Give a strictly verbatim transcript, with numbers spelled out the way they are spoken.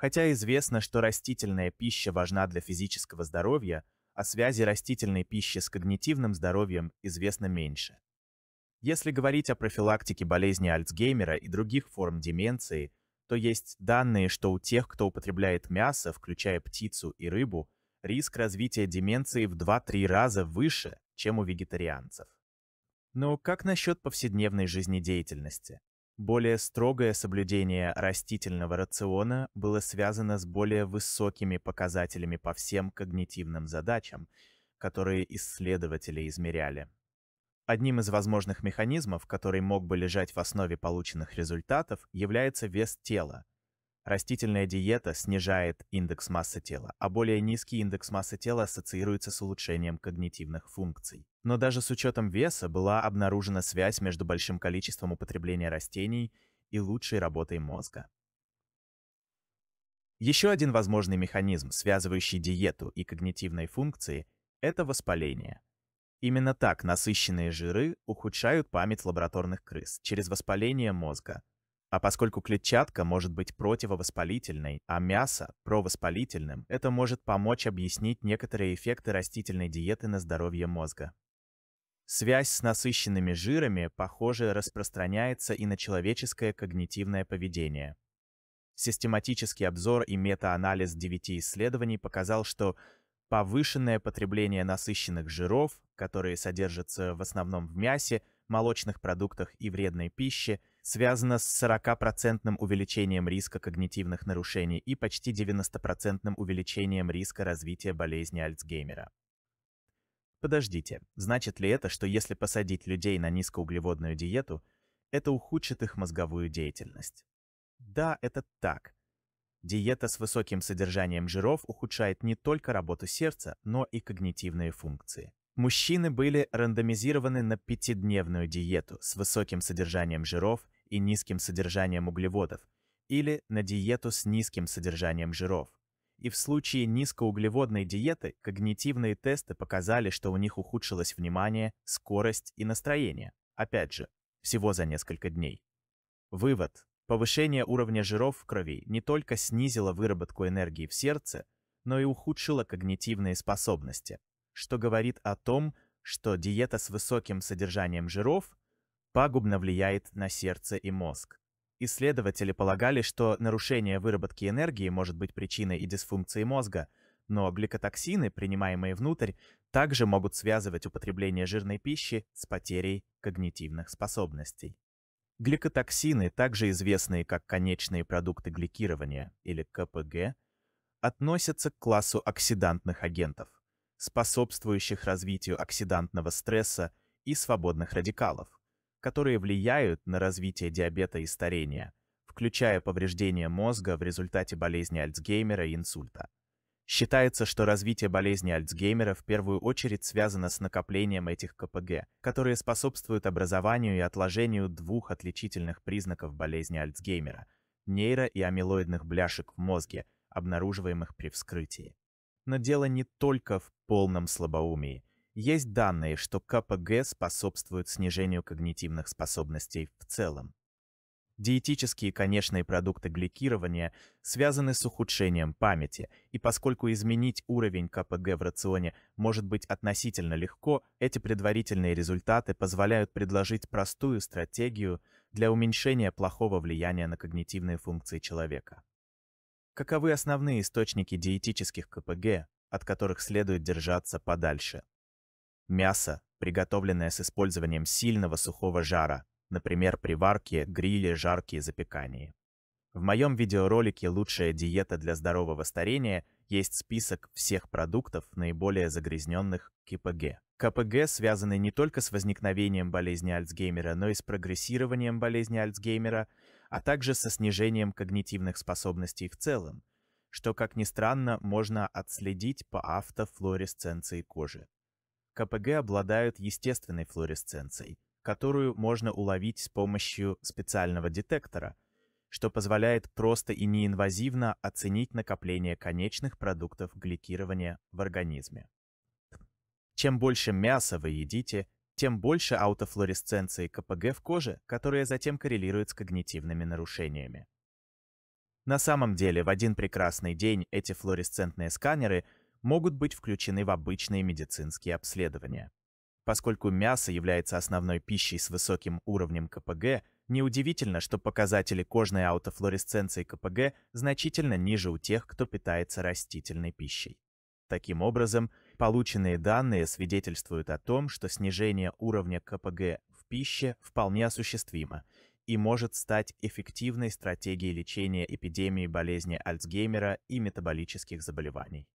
Хотя известно, что растительная пища важна для физического здоровья, о связи растительной пищи с когнитивным здоровьем известно меньше. Если говорить о профилактике болезни Альцгеймера и других форм деменции, то есть данные, что у тех, кто употребляет мясо, включая птицу и рыбу, риск развития деменции в два-три раза выше, чем у вегетарианцев. Но как насчет повседневной жизнедеятельности? Более строгое соблюдение растительного рациона было связано с более высокими показателями по всем когнитивным задачам, которые исследователи измеряли. Одним из возможных механизмов, который мог бы лежать в основе полученных результатов, является вес тела. Растительная диета снижает индекс массы тела, а более низкий индекс массы тела ассоциируется с улучшением когнитивных функций. Но даже с учетом веса была обнаружена связь между большим количеством употребления растений и лучшей работой мозга. Еще один возможный механизм, связывающий диету и когнитивные функции, это воспаление. Именно так насыщенные жиры ухудшают память лабораторных крыс через воспаление мозга. А поскольку клетчатка может быть противовоспалительной, а мясо – провоспалительным, это может помочь объяснить некоторые эффекты растительной диеты на здоровье мозга. Связь с насыщенными жирами, похоже, распространяется и на человеческое когнитивное поведение. Систематический обзор и мета-анализ девяти исследований показал, что повышенное потребление насыщенных жиров, которые содержатся в основном в мясе, молочных продуктах и вредной пище, связано с сорока процентным увеличением риска когнитивных нарушений и почти девяноста процентным увеличением риска развития болезни Альцгеймера. Подождите, значит ли это, что если посадить людей на низкоуглеводную диету, это ухудшит их мозговую деятельность? Да, это так. Диета с высоким содержанием жиров ухудшает не только работу сердца, но и когнитивные функции. Мужчины были рандомизированы на пятидневную диету с высоким содержанием жиров и низким содержанием углеводов, или на диету с низким содержанием жиров. И в случае низкоуглеводной диеты когнитивные тесты показали, что у них ухудшилось внимание, скорость и настроение. Опять же, всего за несколько дней. Вывод. Повышение уровня жиров в крови не только снизило выработку энергии в сердце, но и ухудшило когнитивные способности, что говорит о том, что диета с высоким содержанием жиров пагубно влияет на сердце и мозг. Исследователи полагали, что нарушение выработки энергии может быть причиной и дисфункции мозга, но гликотоксины, принимаемые внутрь, также могут связывать употребление жирной пищи с потерей когнитивных способностей. Гликотоксины, также известные как конечные продукты гликирования или ка пэ гэ, относятся к классу оксидантных агентов, способствующих развитию оксидантного стресса и свободных радикалов, которые влияют на развитие диабета и старения, включая повреждение мозга в результате болезни Альцгеймера и инсульта. Считается, что развитие болезни Альцгеймера в первую очередь связано с накоплением этих ка пэ гэ, которые способствуют образованию и отложению двух отличительных признаков болезни Альцгеймера – нейро- и амилоидных бляшек в мозге, обнаруживаемых при вскрытии. Но дело не только в полном слабоумии. Есть данные, что ка пэ гэ способствует снижению когнитивных способностей в целом. Диетические конечные продукты гликирования связаны с ухудшением памяти, и поскольку изменить уровень ка пэ гэ в рационе может быть относительно легко, эти предварительные результаты позволяют предложить простую стратегию для уменьшения плохого влияния на когнитивные функции человека. Каковы основные источники диетических ка пэ гэ, от которых следует держаться подальше? Мясо, приготовленное с использованием сильного сухого жара, например, при варке, гриле, жарке и запекании. В моем видеоролике «Лучшая диета для здорового старения» есть список всех продуктов, наиболее загрязненных ка пэ гэ. ка пэ гэ связаны не только с возникновением болезни Альцгеймера, но и с прогрессированием болезни Альцгеймера, а также со снижением когнитивных способностей в целом, что, как ни странно, можно отследить по автофлуоресценции кожи. ка пэ гэ обладают естественной флуоресценцией, которую можно уловить с помощью специального детектора, что позволяет просто и неинвазивно оценить накопление конечных продуктов гликирования в организме. Чем больше мяса вы едите, тем больше аутофлуоресценции ка пэ гэ в коже, которая затем коррелирует с когнитивными нарушениями. На самом деле, в один прекрасный день эти флуоресцентные сканеры могут быть включены в обычные медицинские обследования. Поскольку мясо является основной пищей с высоким уровнем ка пэ гэ, неудивительно, что показатели кожной аутофлуоресценции ка пэ гэ значительно ниже у тех, кто питается растительной пищей. Таким образом, полученные данные свидетельствуют о том, что снижение уровня ка пэ гэ в пище вполне осуществимо и может стать эффективной стратегией лечения эпидемии болезни Альцгеймера и метаболических заболеваний.